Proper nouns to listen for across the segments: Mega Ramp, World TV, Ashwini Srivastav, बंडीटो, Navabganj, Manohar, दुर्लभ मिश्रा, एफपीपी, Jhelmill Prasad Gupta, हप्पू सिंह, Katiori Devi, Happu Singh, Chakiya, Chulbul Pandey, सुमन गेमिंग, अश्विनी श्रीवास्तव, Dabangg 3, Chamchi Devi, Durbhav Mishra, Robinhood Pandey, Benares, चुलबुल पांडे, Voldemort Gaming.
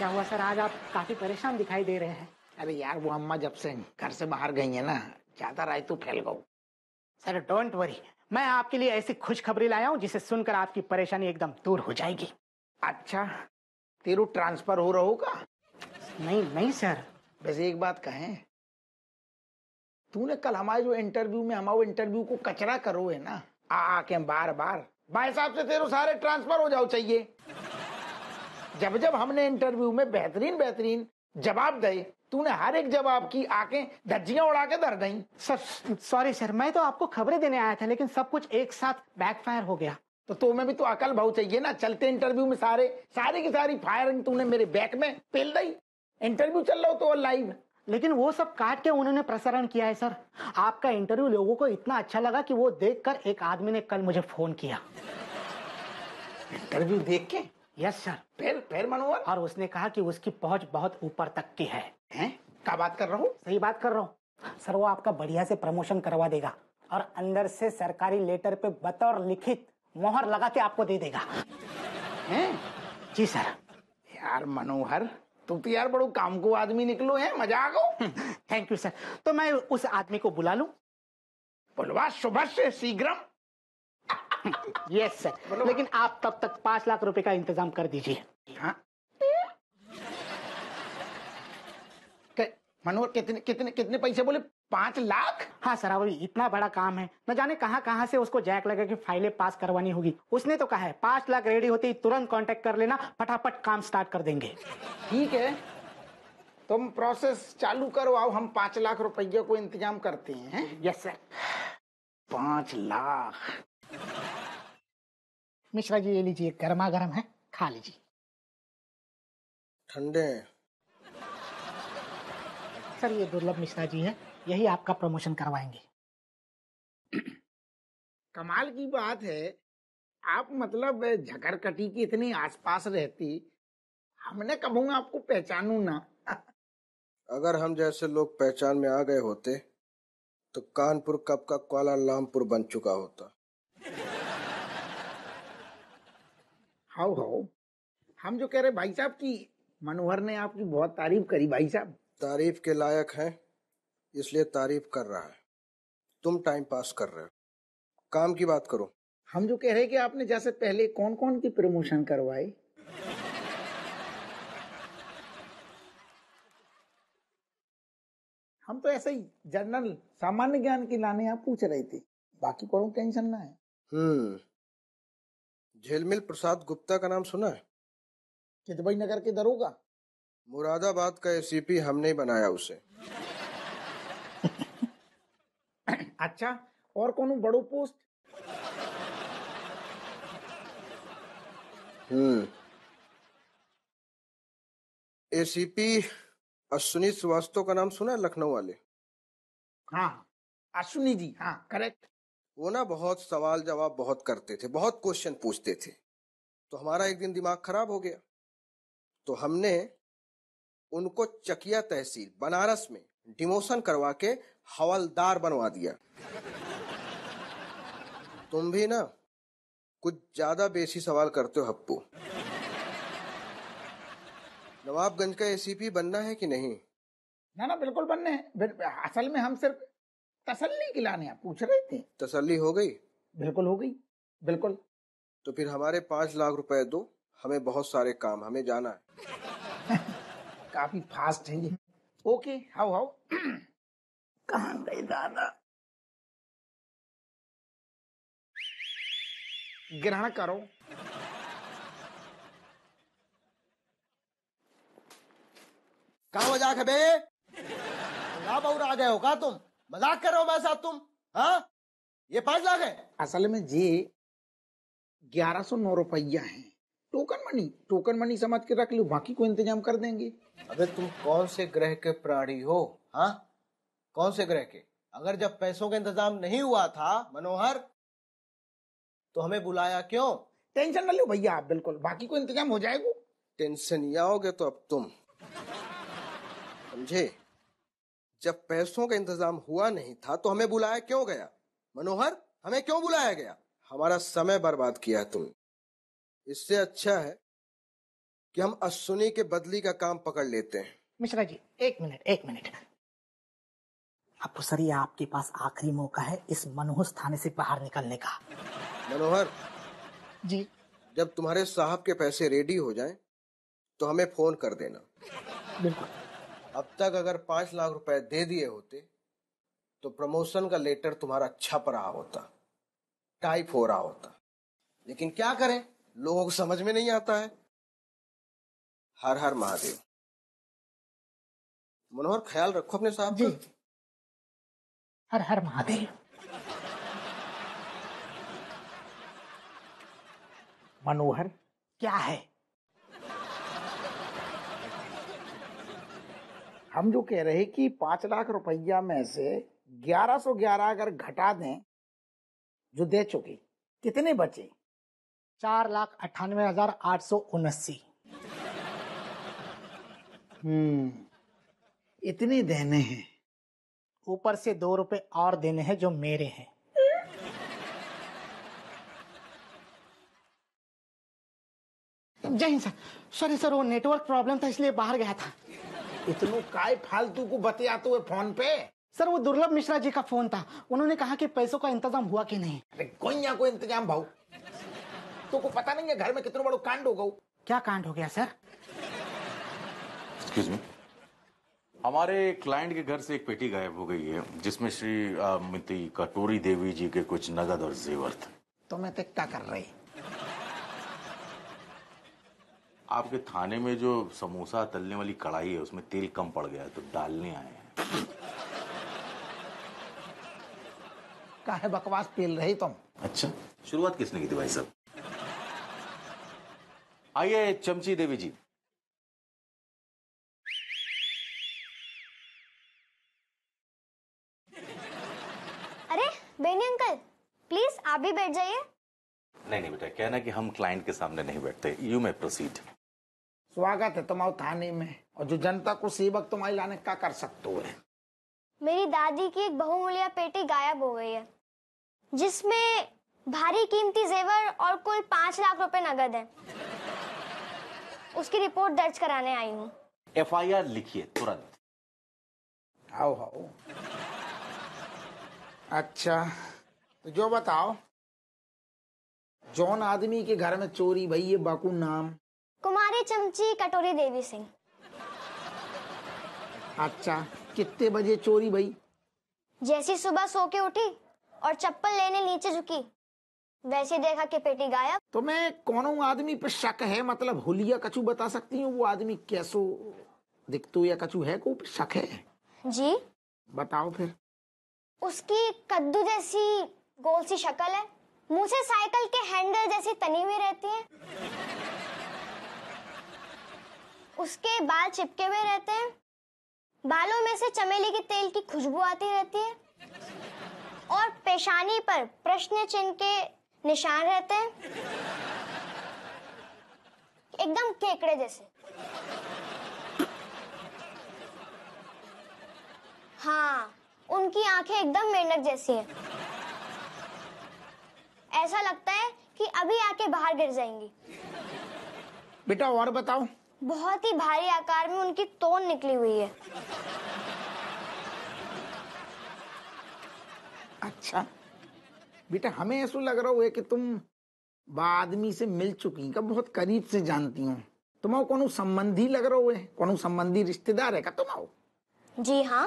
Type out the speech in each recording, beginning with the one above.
क्या हुआ सर, आज आप काफी परेशान दिखाई दे रहे हैं। अरे यार, वो अम्मा जब से घर से बाहर गई है ना, ज्यादा राय तो फैल गई। सर डोंट वरी, मैं आपके लिए ऐसी खुशखबरी लाया हूँ जिसे सुनकर आपकी परेशानी एकदम दूर हो जाएगी। अच्छा, तेरू ट्रांसफर हो रहा होगा? नहीं नहीं सर। वैसे एक बात कहें, तूने कल हमारे जो इंटरव्यू में हमारे इंटरव्यू को कचरा करो है ना, आके बार बार भाई साहब से तेरू सारे ट्रांसफर हो जाओ चाहिए। जब जब हमने इंटरव्यू में बेहतरीन बेहतरीन जवाब दे, तूने हर एक जवाब की आंखें धज्जियां उड़ा के धर गई। सर सॉरी सर, मैं तो आपको खबरें देने आया था, लेकिन सब कुछ एक साथ बैकफायर हो गया। तो तुम्हें भी तो अकल भाव चाहिए ना। चलते इंटरव्यू में सारी की सारी फायरिंग तूने मेरे बैक में पेल दी। इंटरव्यू चल रहा हो तो लाइव, लेकिन वो सब काट के उन्होंने प्रसारण किया है सर। आपका इंटरव्यू लोगों को इतना अच्छा लगा कि वो देखकर एक आदमी ने कल मुझे फोन किया। इंटरव्यू देख के? Yes sir. फिर मनोहर? और उसने कहा कि उसकी पहुंच बहुत ऊपर तक की है। हैं? क्या बात कर रहा हूँ? सही बात कर रहा हूँ सर। वो आपका बढ़िया से प्रमोशन करवा देगा और अंदर से सरकारी लेटर पे बतौर लिखित मोहर लगा के आपको दे देगा। हैं? जी सर। यार मनोहर, तुम तो यार बड़ो काम को आदमी निकलो है, मजा आ गो। Thank you sir. तो मैं उस आदमी को बुला लूं? बुलवा सुबह से शीघ्र। यस सर, लेकिन आप तब तक 5 लाख रुपए का इंतजाम कर दीजिए। हाँ मनोहर, कितने कितने कितने पैसे बोले? 5 लाख? हाँ सर, अभी इतना बड़ा काम है, न जाने कहाँ से उसको जैक लगा के फाइलें पास करवानी होगी। उसने तो कहा है 5 लाख रेडी होते ही तुरंत कांटेक्ट कर लेना, फटाफट काम स्टार्ट कर देंगे। ठीक है, तुम प्रोसेस चालू करो, आओ हम 5 लाख रुपये को इंतजाम करते हैं। Yes sir. 5 लाख। मिश्रा जी ये लीजिए, गर्मा गर्म है, खा लीजिए। ठंडे सर, ये दुर्लभ मिश्रा जी है, यही आपका प्रमोशन करवाएंगे। कमाल की बात है, आप मतलब झकरकटी की इतनी आसपास रहती, हमने कहूंगा आपको पहचानू ना। अगर हम जैसे लोग पहचान में आ गए होते तो कानपुर कब का क्वालालंपुर बन चुका होता। हाउ हम जो कह रहे भाई साहब की, मनोहर ने आपकी बहुत तारीफ करी भाई साहब। तारीफ के लायक है, इसलिए तारीफ कर रहा है। तुम टाइम पास कर रहे हो, काम की बात करो। हम जो कह रहे कि आपने जैसे पहले कौन कौन की प्रमोशन करवाई? हम तो ऐसे ही जनरल सामान्य ज्ञान की लाने आप पूछ रहे थे, बाकी कोई टेंशन ना है। झेलमिल प्रसाद गुप्ता का नाम सुना है? किदवई नगर के दरोगा, मुरादाबाद का एसीपी, हमने बनाया उसे। अच्छा, और कौन बड़ो पोस्ट? एसीपी अश्विनी श्रीवास्तव का नाम सुना है, लखनऊ वाले? हाँ अश्विनी जी, हाँ करेक्ट। वो ना बहुत सवाल जवाब बहुत करते थे, बहुत क्वेश्चन पूछते थे, तो हमारा एक दिन दिमाग खराब हो गया। तो हमने उनको चकिया तहसील बनारस में डिमोशन करवा के हवलदार बनवा दिया। तुम भी ना कुछ ज्यादा बेसी सवाल करते हो हप्पू। नवाबगंज का एसीपी बनना है कि नहीं? ना ना, बिल्कुल बनने हैं। असल में हम सिर्फ तसल्ली के लाने आप पूछ रहे थे। तसल्ली हो गई? बिल्कुल हो गई, बिल्कुल। तो फिर हमारे 5 लाख रुपए दो, हमें बहुत सारे काम, हमें जाना है। काफी फास्ट है ये। ओके, हाउ कहाँ गए दादा? ग्रहण करो। कहाँ हो जाके बे? बौरा आ गए हो का तुम? मजाक कर रहे हो मेरे साथ तुम? हाँ, ये 5 लाख है? असल में जी 1109 रुपया है, टोकन मनी समझ के रख लो, बाकी को इंतजाम कर देंगे। अबे तुम कौन से ग्रह के प्राणी हो? हाँ, कौन से ग्रह के? अगर जब पैसों का इंतजाम नहीं हुआ था मनोहर, तो हमें बुलाया क्यों? टेंशन ना लो भैया आप, बिल्कुल बाकी को इंतजाम हो जाएगा। टेंशन आओगे तो अब तुम समझे। जब पैसों का इंतजाम हुआ नहीं था तो हमें बुलाया क्यों गया मनोहर? हमें क्यों बुलाया गया? हमारा समय बर्बाद किया तुम। इससे अच्छा है कि हम अश्विनी के बदली का काम पकड़ लेते हैं। मिश्रा जी एक मिनट, आपको सर ये आपके पास आखिरी मौका है इस मनहूस थाने से बाहर निकलने का। मनोहर जी, जब तुम्हारे साहब के पैसे रेडी हो जाएं, तो हमें फोन कर देना। बिल्कुल। अब तक अगर 5 लाख रुपए दे दिए होते तो प्रमोशन का लेटर तुम्हारा छप रहा होता, टाइप हो रहा होता, लेकिन क्या करें, लोगों को समझ में नहीं आता है। हर हर महादेव। मनोहर, ख्याल रखो अपने साहब जी। हर हर महादेव। मनोहर क्या है, हम जो कह रहे कि 5 लाख रुपया में से 1111 अगर घटा दें जो दे चुकी, कितने बचे? 4,98,879। इतने देने हैं, ऊपर से 2 रुपए और देने हैं जो मेरे हैं। जय हिंद सर। सॉरी सर, वो नेटवर्क प्रॉब्लम था इसलिए बाहर गया था। इतनों काय फालतू को बतियाते हुए फोन पे। सर वो दुर्लभ मिश्रा जी का फोन था, उन्होंने कहा कि पैसों का इंतजाम हुआ कि नहीं। अरे कोई कोई इंतजाम भाऊ, तुमको पता नहीं है घर में कितना बड़ा कांड हो गया। क्या कांड हो गया सर? एक्सक्यूज मी, हमारे क्लाइंट के घर से एक पेटी गायब हो गई है जिसमें श्रीमती कटोरी देवी जी के कुछ नगद और जेवर थे। तो मैं क्या कर रही? आपके थाने में जो समोसा तलने वाली कढ़ाई है उसमें तेल कम पड़ गया तो डालने आए हैं। काहे बकवास पेल रही तुम? अच्छा, शुरुआत किसने की थी भाई साहब? आइए चमची देवी जी। अरे बेनी अंकल, प्लीज आप भी बैठ जाइए। नहीं बेटा, कहना कि हम क्लाइंट के सामने नहीं बैठते। You may proceed. स्वागत है तुम्हारे थाने में, और जो जनता को सेवक तुम्हारे लाने का कर सकते हो। मेरी दादी की एक बहुमूल्य पेटी गायब हो गई है जिसमें भारी कीमती जेवर और कुल 5 लाख रुपए नगद है। उसकी रिपोर्ट दर्ज कराने आई हूँ। एफआईआर लिखिए तुरंत। आओ आओ। अच्छा तो जो बताओ, जॉन आदमी के घर में चोरी भई है, बाकू नाम कुमारी चमची कटोरी देवी सिंह। अच्छा, कितने बजे चोरी भई? जैसी सुबह सो के उठी और चप्पल लेने नीचे झुकी, वैसे देखा कि पेटी गायब। तो मैं कौनों आदमी पे शक है, मतलब हुलिया कचू बता सकती हूँ? वो आदमी कैसो दिखतो या कचू है को शक है? जी बताओ फिर। उसकी कद्दू जैसी गोल सी शक्ल है, मुँह से साइकिल के हैंडल जैसी तनी हुई रहती है, उसके बाल चिपके हुए रहते हैं, बालों में से चमेली के तेल की खुशबू आती रहती है और पेशानी पर प्रश्न चिन्ह के निशान रहते हैं, एकदम केकड़े जैसे। हाँ, उनकी आंखें एकदम मेंढक जैसी है, ऐसा लगता है कि अभी आके बाहर गिर जाएंगी। बेटा और बताओ। बहुत ही भारी आकार में उनकी तोन निकली हुई है। अच्छा बेटा, हमें ऐसा लग रहा है कि तुम आदमी से मिल चुकी का, बहुत करीब से जानती हो। तुम्हारा कोनो संबंधी लग रहा है, कोनो संबंधी रिश्तेदार है का तुम्हारा? जी हाँ,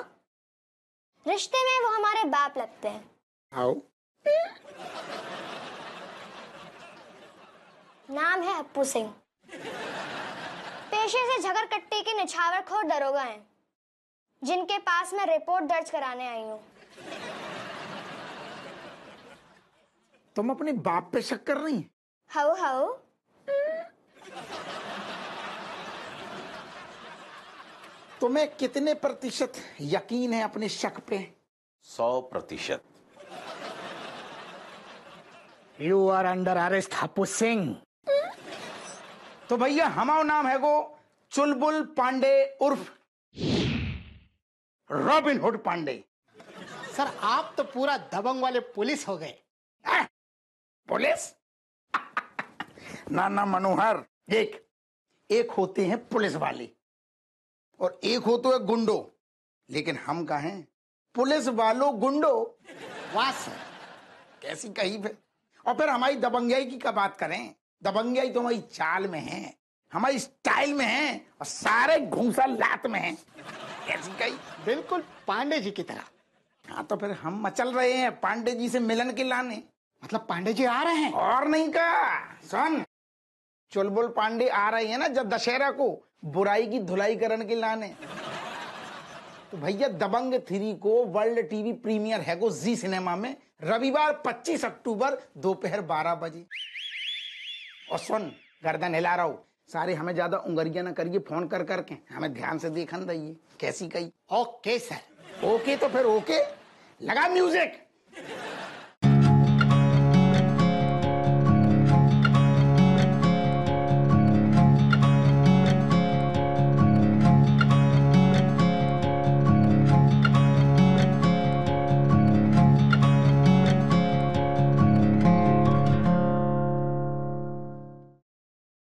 रिश्ते में वो हमारे बाप लगते हैं। आओ। नाम है हप्पू सिंह, पेशे से झगड़कट्टी के निछावरखोर दरोगा हैं, जिनके पास मैं रिपोर्ट दर्ज कराने आई हूँ। तुम अपने बाप पे शक कर रही? How how. तुम्हें कितने प्रतिशत यकीन है अपने शक पे? 100%। You are under arrest हप्पू सिंह। तो भैया हमारा नाम है गो चुलबुल पांडे उर्फ रॉबिनहुड पांडे। सर आप तो पूरा दबंग वाले पुलिस हो गए। पुलिस? ना ना मनोहर, देख एक होते हैं पुलिस वाले और एक होते हैं गुंडो, लेकिन हम कहा हैं पुलिस वालों गुंडो वास है। कैसी कही फिर। और फिर हमारी दबंगियाई की कब बात करें, दबंगियाई तो हमारी चाल में है, हमारी स्टाइल में है और सारे घूसा लात में है। कैसी कही, बिल्कुल पांडे जी की तरह। हाँ तो फिर हम मचल रहे हैं पांडे जी से मिलन के लाने, मतलब पांडे जी आ रहे हैं। और नहीं का सुन, चुलबुल पांडे आ रहे हैं ना जब दशहरा को बुराई की धुलाई करने के लाने। तो भैया दबंग 3 को वर्ल्ड टीवी प्रीमियर है को जी सिनेमा में रविवार 25 अक्टूबर दोपहर 12 बजे। और सुन, गर्दन हिला रहा हूँ, सारे हमें ज्यादा उंगरिया ना करिए, फोन कर करके हमें ध्यान से देखन दइए। कैसी कही। Okay sir. ओके तो फिर ओके लगा म्यूजिक।